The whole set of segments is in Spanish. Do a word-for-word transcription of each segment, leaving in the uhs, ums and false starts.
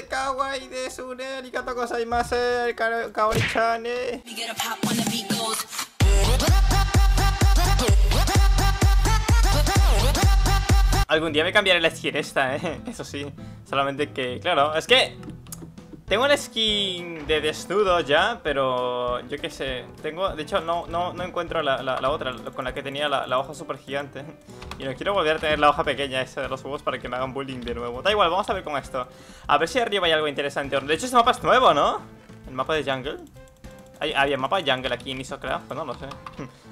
でかわいいですね。ありがとうございます。か、かおりちゃんね。Algún día me cambiaré la skin esta, ¿eh? Eso sí. Solamente que, claro, es que tengo la skin de desnudo ya, pero yo qué sé. Tengo, de hecho, no, no, no encuentro la, la, la otra, con la que tenía la, la hoja super gigante. Y no quiero volver a tener la hoja pequeña esa de los huevos para que me hagan bullying de nuevo. Da igual, vamos a ver con esto. A ver si arriba hay algo interesante. De hecho, este mapa es nuevo, ¿no? El mapa de Jungle. Hay, había mapa de Jungle aquí en Isocraft, no lo sé.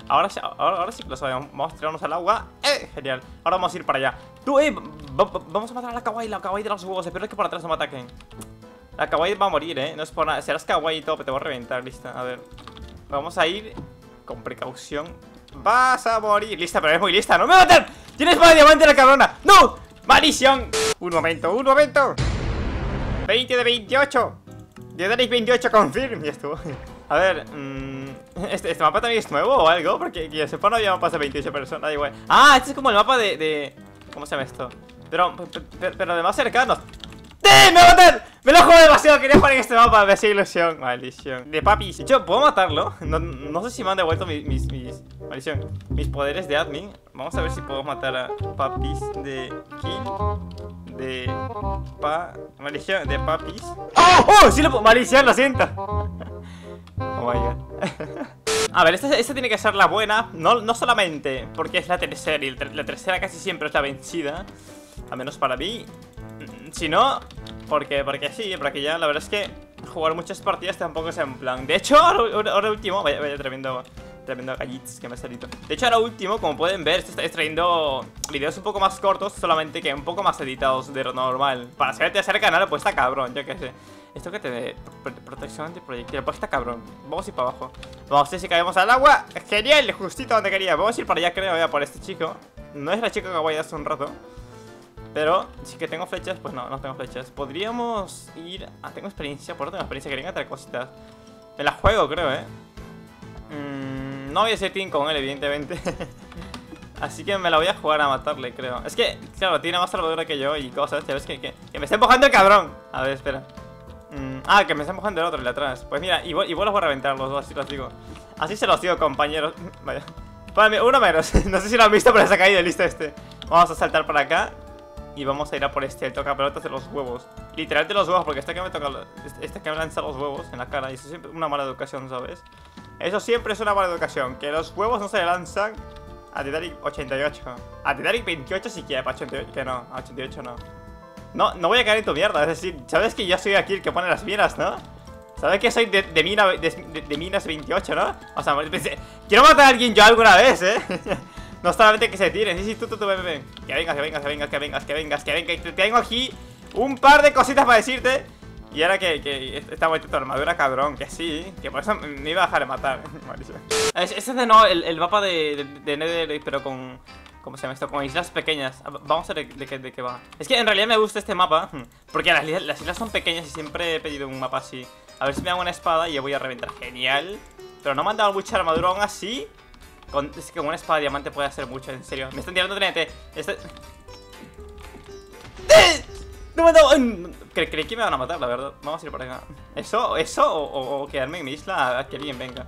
Ahora, ahora, ahora sí que lo sabemos. Vamos a tirarnos al agua. ¡Eh! Genial. Ahora vamos a ir para allá. ¡Tú, eh! Vamos a matar a la kawaii, la kawaii de los huevos. Espero que por atrás no me ataquen. La kawaii va a morir, ¿eh? No es por nada. Serás kawaii y todo, pero te voy a reventar. Lista, a ver. Vamos a ir con precaución. Vas a morir. Lista, pero es muy lista. ¡No me matan! ¡Tienes más diamante la cabrona! ¡No! ¡Maldición! Un momento, un momento. veinte de veintiocho. TheDaarick veintiocho confirm. Ya estuvo. A ver, mmm, este, ¿este mapa también es nuevo o algo? Porque que yo sepa no había mapas de veintiocho personas, igual. Ah, este es como el mapa de... de... ¿Cómo se llama esto? Pero, pero, pero de más cercanos. ¡Eh! ¡Me va a matar! ¡Me lo juego demasiado! Quería jugar en este mapa, me hacía ilusión. Maldición. De papi. De hecho, ¿puedo matarlo? No, no sé si me han devuelto mis, mis, mis... Maldición. Mis poderes de admin. Vamos a ver si puedo matar a papis de... Kill. De... Pa... Maldición, de papis. ¡Oh! ¡Oh! Sí lo puedo... Maldición, lo siento. Oh my God. A ver, esta, esta tiene que ser la buena, no, no solamente porque es la tercera, y la tercera casi siempre es la vencida, al menos para mí. Si no, porque, porque sí, porque ya la verdad es que jugar muchas partidas tampoco es en plan. De hecho, ahora, ahora último, vaya, vaya tremendo, tremendo gallits que me ha salido. De hecho, ahora último, como pueden ver, estoy trayendo videos un poco más cortos, solamente que un poco más editados de lo normal. Para ser el tercer canal, pues está cabrón, yo qué sé. Esto que te dé protección antiproyectil, pues está cabrón. Vamos a ir para abajo. Vamos a ver si caemos al agua. Genial, justito donde quería. Vamos a ir para allá, creo, ya por este chico. No es la chica que voy a hace un rato. Pero sí que tengo flechas, pues no, no tengo flechas. Podríamos ir... Ah, tengo experiencia, por otro tengo experiencia, quería encontrar cositas. Me la juego, creo, eh. Mm, no voy a ser team con él, evidentemente. Así que me la voy a jugar a matarle, creo. Es que, claro, tiene más salvadora que yo y cosas. Ya ves que, que, que me está empujando el cabrón. A ver, espera. Ah, que me está empujando el otro, el de atrás. Pues mira, igual, igual los voy a reventar los dos, así los digo. Así se los digo, compañeros. Vaya. Para mí, uno menos. No sé si lo han visto, pero se ha caído, listo este. Vamos a saltar para acá. Y vamos a ir a por este, el tocapelotas de los huevos. Literal de los huevos, porque este que me toca... Este que me lanza los huevos en la cara. Y eso es siempre una mala educación, ¿sabes? Eso siempre es una mala educación. Que los huevos no se le lanzan a TheDaarick ochenta y ocho. A TheDaarick veintiocho si quiere, para ochenta y ocho. Que no, a ochenta y ocho no. No, no voy a caer en tu mierda, es decir, sabes que yo soy aquí el que pone las minas, ¿no? Sabes que soy de, de, mina, de, de, de minas veintiocho, ¿no? O sea, quiero matar a alguien yo alguna vez, ¿eh? No solamente que se tiren, sí, sí, tú, tú, tú, ven, ven. Que vengas, que vengas, que vengas, que vengas, que vengas, que vengas. Te tengo aquí un par de cositas para decirte. Y ahora que, que está vuelta tu armadura, cabrón, que sí, que por eso me iba a dejar de matar. Ese es de no, el, el mapa de, de, de Netherite, pero con... ¿Cómo se llama esto? Con islas pequeñas. Vamos a ver de qué, de qué va. Es que en realidad me gusta este mapa, porque las, las islas son pequeñas y siempre he pedido un mapa así. A ver si me hago una espada y yo voy a reventar. Genial. Pero no me han dado mucha armadura aún así. Con, es que con una espada de diamante puede hacer mucho, en serio. Me están tirando trinete. Este... ¡Eh! No me han dado... Cre creí que me van a matar, la verdad. Vamos a ir por acá. Eso, eso o, o, o quedarme en mi isla a que alguien venga.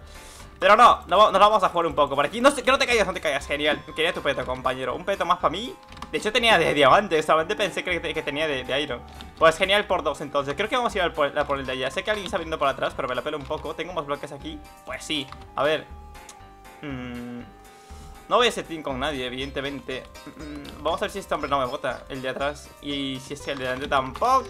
Pero no, nos la vamos a jugar un poco por aquí. No, que no te caigas, no te caigas, genial. Quería tu peto, compañero, un peto más para mí. De hecho tenía de diamante, solamente pensé que, que tenía de, de iron. Pues genial por dos entonces, creo que vamos a ir a por, a por el de allá. Sé que alguien está viniendo por atrás, pero me la pelo un poco. Tengo más bloques aquí, pues sí, a ver. mm. No voy a ser team con nadie, evidentemente. mm. Vamos a ver si este hombre no me bota, el de atrás. Y si es el de delante tampoco.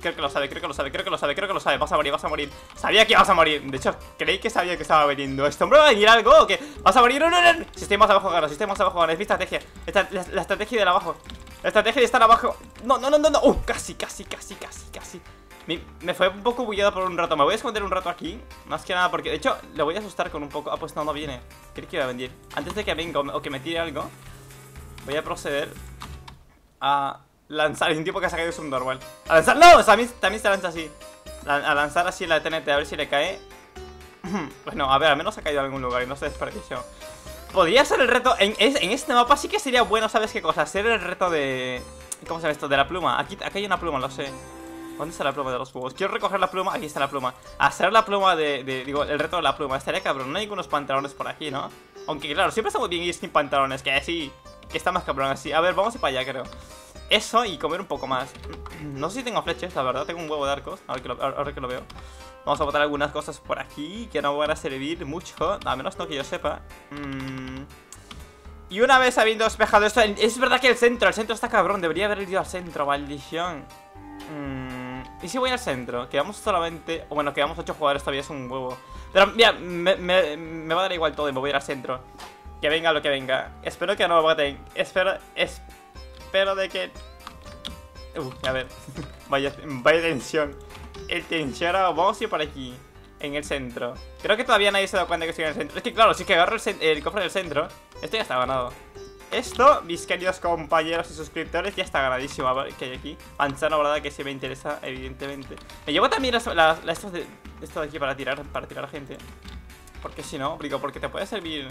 Creo que lo sabe, creo que lo sabe, creo que lo sabe, creo que lo sabe. Vas a morir, vas a morir. Sabía que vas a morir. De hecho, creí que sabía que estaba veniendo. ¿Este hombre va a venir algo o qué? ¿Vas a morir? ¡No, no, no! Si estoy más abajo, ganas, si estoy más abajo, ganas. Es mi estrategia. Esta, la, la estrategia de abajo. La estrategia de estar abajo. No, no, no, no, no. Uh, casi, casi, casi, casi, casi. Me, me fue un poco bullado por un rato. Me voy a esconder un rato aquí. Más que nada porque, de hecho, le voy a asustar con un poco. Ah, pues no, no viene. Creí que iba a venir. Antes de que venga o que me tire algo, voy a proceder a... lanzar, es un tipo que se ha caído subnormal. A lanzar, no, o sea, a mí, también se lanza así. A lanzar así la T N T, a ver si le cae. Bueno, a ver, al menos se ha caído a algún lugar y no se desperdició. Podría ser el reto, en, en este mapa sí que sería bueno, ¿sabes qué cosa? Hacer el reto de... ¿Cómo se llama esto? De la pluma, aquí, aquí hay una pluma, lo sé. ¿Dónde está la pluma de los juegos? Quiero recoger la pluma. Aquí está la pluma. Hacer la pluma de... de digo, el reto de la pluma. Estaría cabrón. No hay ningunos pantalones por aquí, ¿no? Aunque claro, siempre estamos bien ir sin pantalones. Que sí, que está más cabrón así. A ver, vamos a ir para allá, creo. Eso y comer un poco más. No sé si tengo flechas, la verdad. Tengo un huevo de arcos. Ahora que lo, ahora que lo veo. Vamos a botar algunas cosas por aquí que no van a servir mucho. A menos no que yo sepa. Mmm... Y una vez habiendo despejado esto, es verdad que el centro, el centro está cabrón, debería haber ido al centro, maldición. Mm, ¿y si voy al centro? Quedamos solamente, o bueno, quedamos ocho jugadores, todavía es un huevo. Pero mira, me, me, me va a dar igual todo y me voy a ir al centro. Que venga lo que venga. Espero que no me maten. Espero, espero de que... Uh, a ver, vaya, vaya tensión. El tensión, vamos a ir por aquí. En el centro. Creo que todavía nadie se ha dado cuenta que estoy en el centro. Es que claro, si es que agarro el, el cofre del centro, esto ya está ganado. Esto, mis queridos compañeros y suscriptores, ya está ganadísimo. A ver qué hay aquí. Manzana volada que sí me interesa, evidentemente. Me llevo también las, las, las, estos de, esto de aquí para tirar, para tirar a gente. Porque si no, digo, porque te puede servir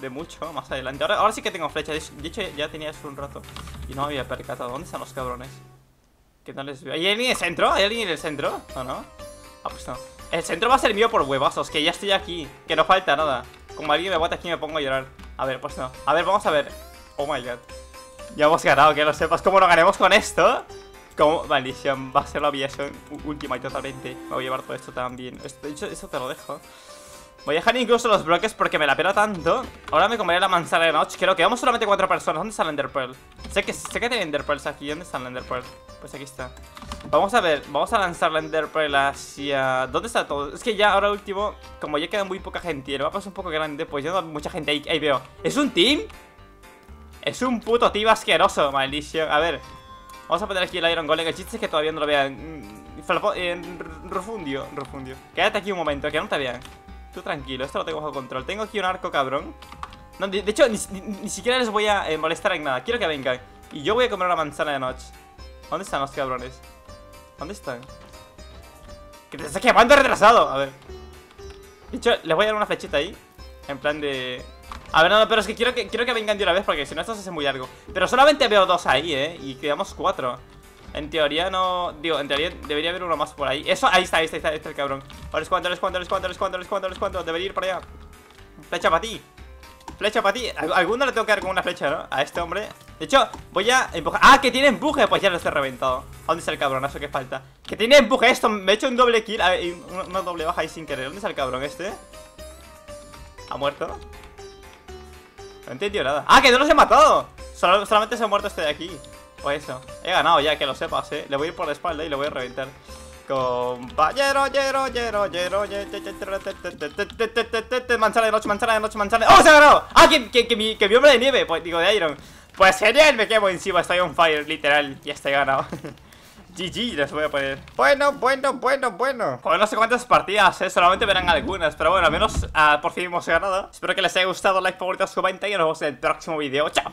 de mucho más adelante. Ahora, ahora sí que tengo flechas. De hecho, ya tenía eso un rato y no me había percatado. ¿Dónde están los cabrones? Que no les veo. ¿Hay alguien en el centro? ¿Hay alguien en el centro? ¿O no? Ah, pues no. El centro va a ser mío por huevazos, que ya estoy aquí, que no falta nada. Como alguien me bate aquí me pongo a llorar. A ver, pues no. A ver, vamos a ver. Oh my god. Ya hemos ganado, que lo sepas. ¿Cómo lo ganemos con esto? Como maldición, va a ser la humillación última y totalmente. Me voy a llevar todo esto también. Esto, de hecho, esto te lo dejo. Voy a dejar incluso los bloques porque me la pela tanto. Ahora me comeré la manzana de noche. Creo que vamos solamente cuatro personas. ¿Dónde está el Ender Pearl? Sé que, sé que tiene Ender Pearls aquí. ¿Dónde está el Ender Pearl? Pues aquí está. Vamos a ver, vamos a lanzar la Ender Pearl hacia... ¿Dónde está todo? Es que ya ahora último, como ya queda muy poca gente y el mapa es un poco grande, pues ya no hay mucha gente ahí. Ahí veo. ¿Es un team? Es un puto team asqueroso, maldición. A ver, vamos a poner aquí el Iron Golem. El chiste es que todavía no lo vean. Rufundio, Rufundio. Quédate aquí un momento, que no te vean. Tú tranquilo, esto lo tengo bajo control. Tengo aquí un arco cabrón. No, de, de hecho, ni, ni, ni siquiera les voy a eh, molestar en nada. Quiero que vengan. Y yo voy a comer una manzana de noche. ¿Dónde están los cabrones? ¿Dónde están? ¡Que te estás quemando retrasado! A ver. De hecho, les voy a dar una flechita ahí. En plan de... A ver, no, no, pero es que quiero que, quiero que vengan de una vez porque si no esto se hace muy largo. Pero solamente veo dos ahí, ¿eh? Y quedamos cuatro. En teoría no... Digo, en teoría debería haber uno más por ahí. Eso, ahí está, ahí está, ahí está, ahí está el cabrón. Ahora es cuando, ahora es cuando, ahora es cuando, ahora es cuando, ahora es cuando, ahora es cuando. Debería ir para allá. Flecha para ti. Flecha para ti. Alguno le tengo que dar con una flecha, ¿no? A este hombre. De hecho, voy a empujar. ¡Ah, que tiene empuje! Pues ya lo estoy reventado. ¿Dónde está el cabronazo que falta? ¡Que tiene empuje esto! Me he hecho un doble kill. A ver, una doble baja ahí sin querer. ¿Dónde está el cabrón este? ¿Ha muerto? No he entendido nada. ¡Ah, que no los he matado! Sol- solamente se ha muerto este de aquí. Pues eso, he ganado ya, que lo sepas, eh. Le voy a ir por la espalda y le voy a reventar. Compañero, yero, yero, yero, manzana de noche, manzana de noche, manzana. ¡Oh, se ha ganado! ¡Ah, que, que, que, mi, que mi hombre de nieve! Pues digo, de Iron. Pues genial, me quemo encima, estoy on fire, literal. Ya estoy ganado. G G, les voy a poner. Bueno, bueno, bueno, bueno. Pues no sé cuántas partidas, eh. Solamente verán algunas. Pero bueno, al menos uh, por fin hemos ganado. Espero que les haya gustado. Like, favoritos, comenta y nos vemos en el próximo video. ¡Chao!